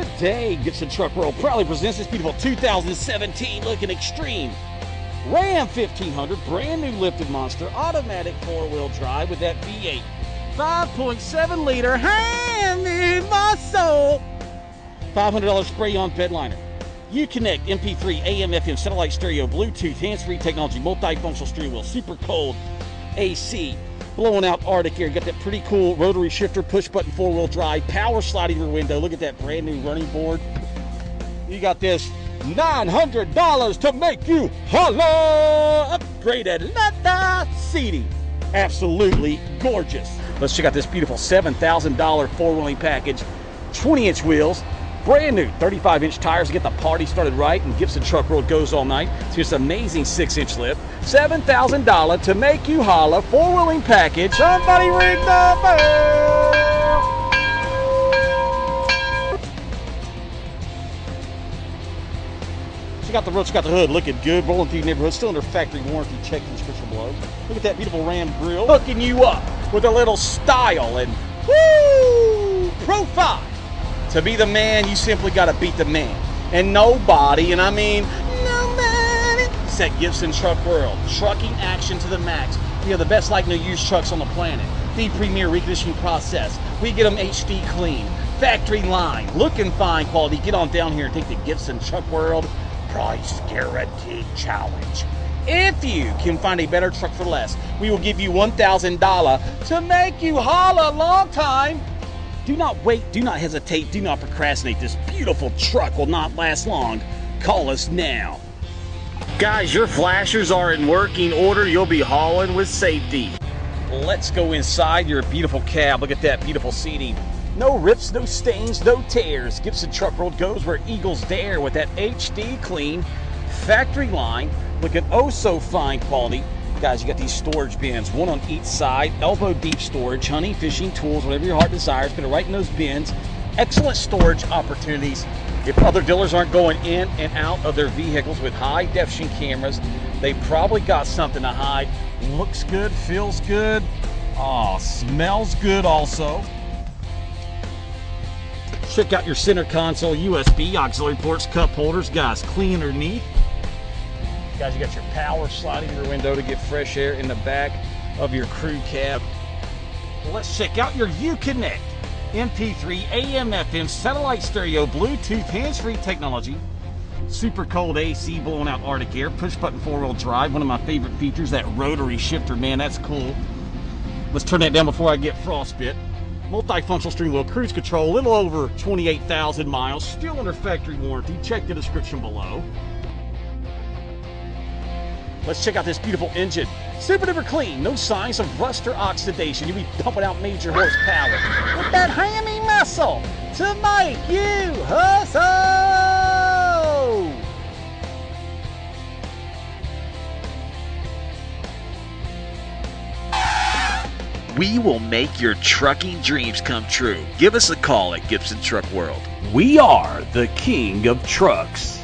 Today, Gibson Truck World proudly presents this beautiful 2017 looking extreme Ram 1500, brand new lifted monster, automatic four-wheel drive with that V8 5.7 liter ham in my soul. $500 spray-on bed liner. Uconnect MP3 AM FM satellite stereo, Bluetooth, hands-free technology, multifunctional steering wheel, super cold AC, blowing out Arctic air. You got that pretty cool rotary shifter, push-button four-wheel drive, power sliding rear window. Look at that brand new running board. You got this $900 to make you holler. Upgraded leather seating. Absolutely gorgeous. Let's check out this beautiful $7,000 four-wheeling package. 20-inch wheels, brand new 35-inch tires to get the party started right, and Gibson Truck World goes all night. It's just an amazing 6-inch lift. $7,000 to make you holla, four-wheeling package. Somebody ring the bell. Check out the roof, check out the hood, looking good, rolling through your neighborhood, still under factory warranty. Check the description below. Look at that beautiful Ram grill, hooking you up with a little style and woo, profile. To be the man, you simply got to beat the man. And nobody, and I mean nobody, is at Gibson Truck World. Trucking action to the max. We have the best like no used trucks on the planet. The premier reconditioning process. We get them HD clean, factory line, looking fine quality. Get on down here and take the Gibson Truck World Price Guarantee Challenge. If you can find a better truck for less, we will give you $1,000 to make you holla long time. Do not wait, do not hesitate, do not procrastinate. This beautiful truck will not last long. Call us now. Guys, your flashers are in working order. You'll be hauling with safety. Let's go inside your beautiful cab. Look at that beautiful seating. No rips, no stains, no tears. Gibson Truck World goes where eagles dare with that HD clean factory line. Looking oh so fine quality. Guys, you got these storage bins, one on each side, elbow deep storage, honey, fishing, tools, whatever your heart desires, put it right in those bins. Excellent storage opportunities. If other dealers aren't going in and out of their vehicles with high definition cameras, they probably got something to hide. Looks good, feels good, oh, smells good also. Check out your center console, USB, auxiliary ports, cup holders, guys, clean underneath. Guys, you got your power sliding rear window to get fresh air in the back of your crew cab. Let's check out your Uconnect MP3 AM FM satellite stereo, Bluetooth, hands-free technology, super cold AC, blowing out Arctic air, push-button four-wheel drive. One of my favorite features, that rotary shifter, man, that's cool. Let's turn that down before I get frostbit. Multifunctional steering wheel, cruise control, a little over 28,000 miles, still under factory warranty. Check the description below. Let's check out this beautiful engine. Super duper clean, no signs of rust or oxidation. You'll be pumping out major horsepower with that hammy muscle to make you hustle. We will make your trucking dreams come true. Give us a call at Gibson Truck World. We are the king of trucks.